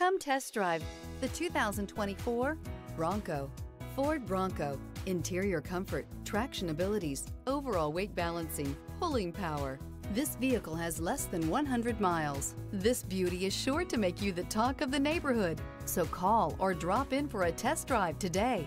Come test drive the 2024 Bronco. Ford Bronco. Interior comfort, traction abilities, overall weight balancing, pulling power. This vehicle has less than 100 miles. This beauty is sure to make you the talk of the neighborhood. So call or drop in for a test drive today.